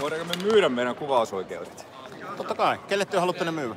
Voidaanko me myydä meidän kuvausoikeudet? Totta kai. Kelle te haluatte ne myydä?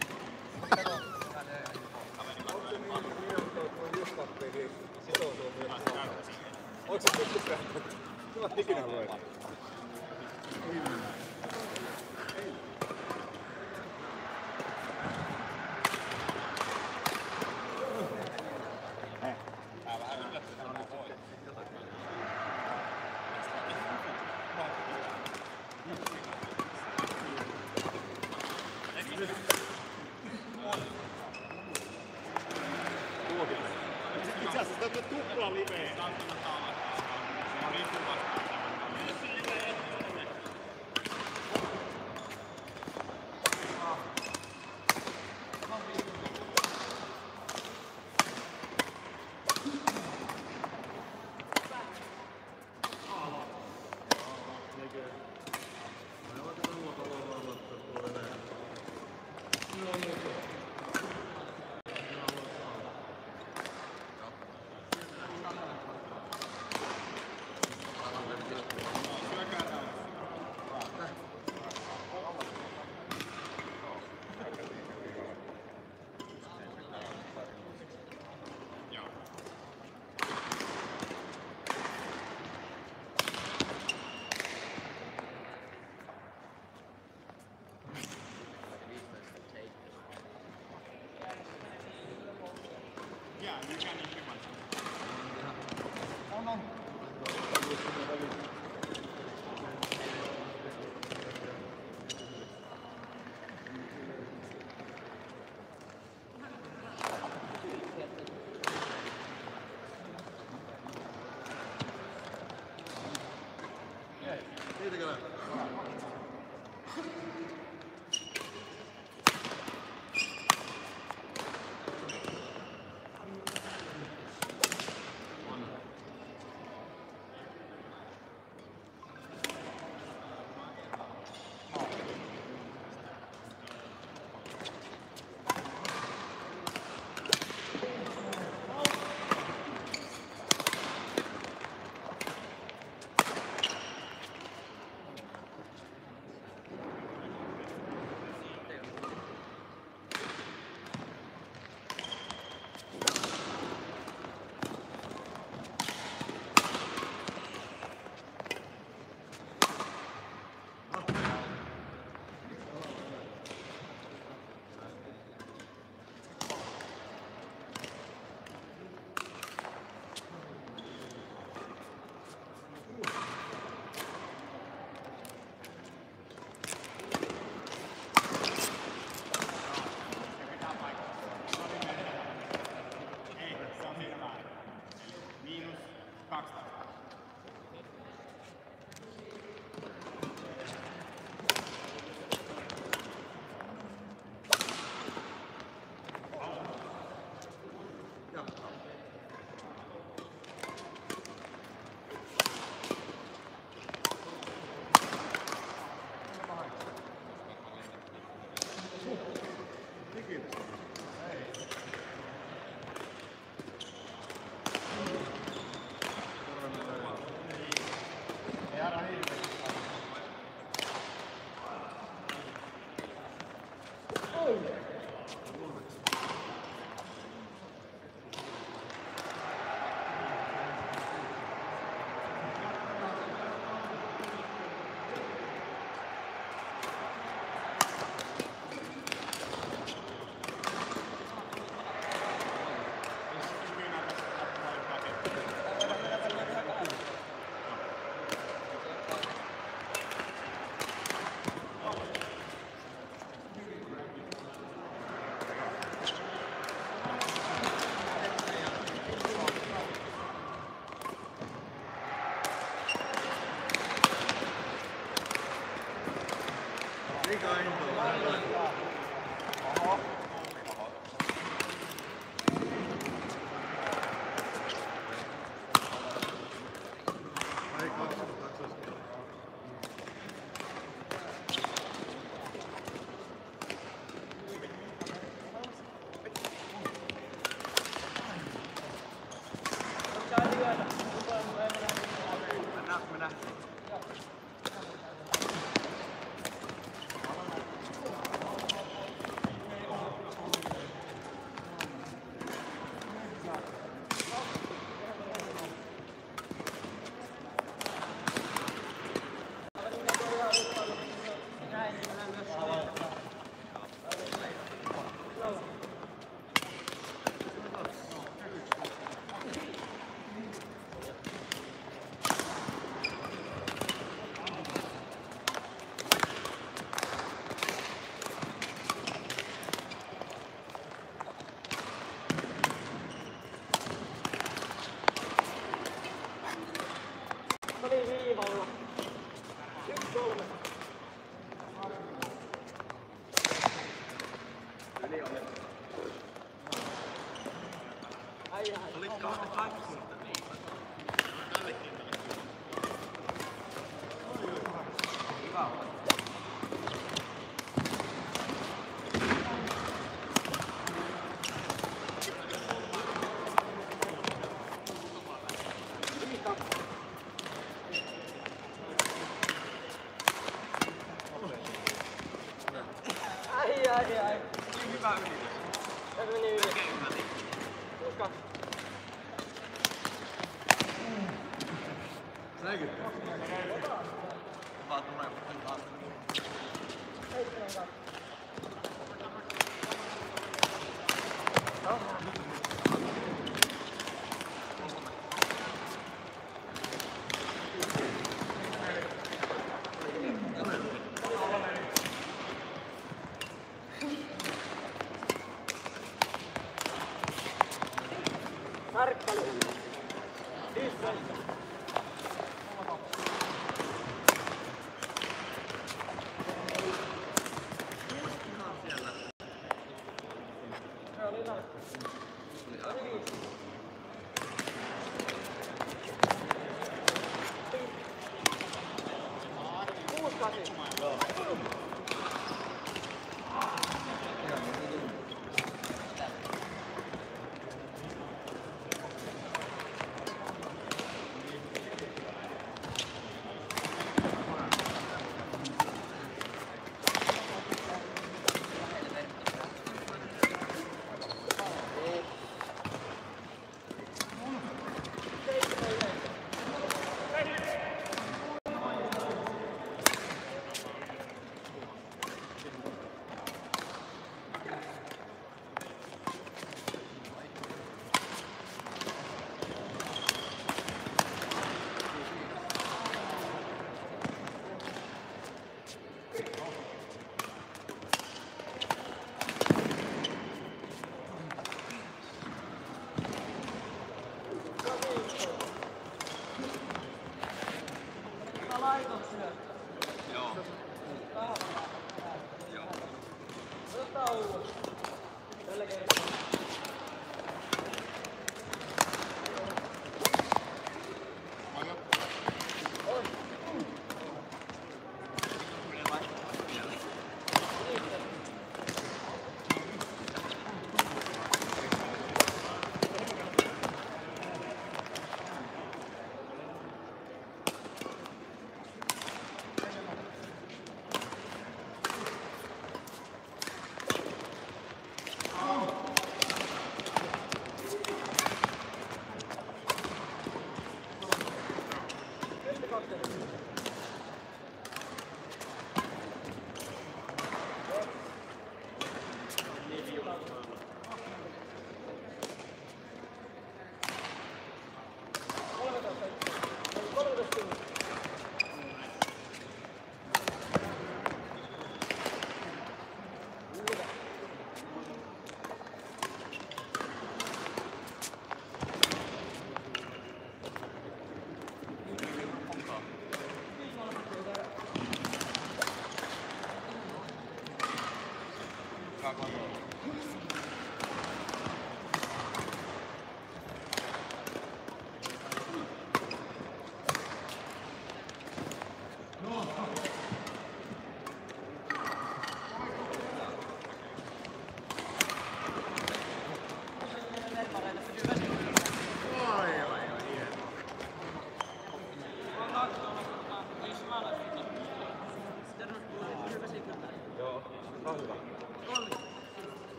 Mennään.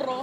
moro.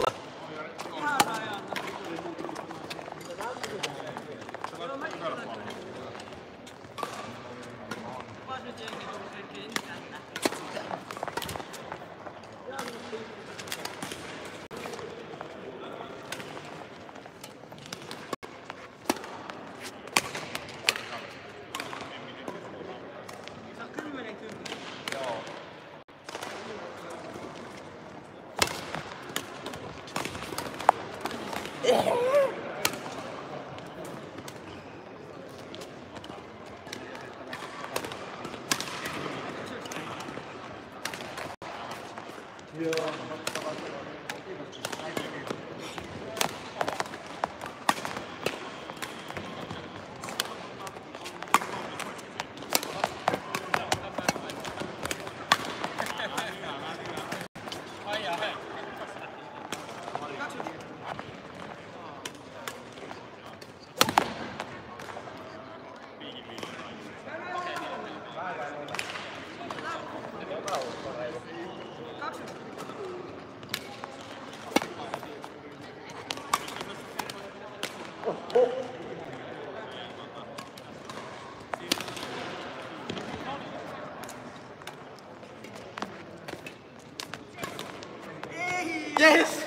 Yes!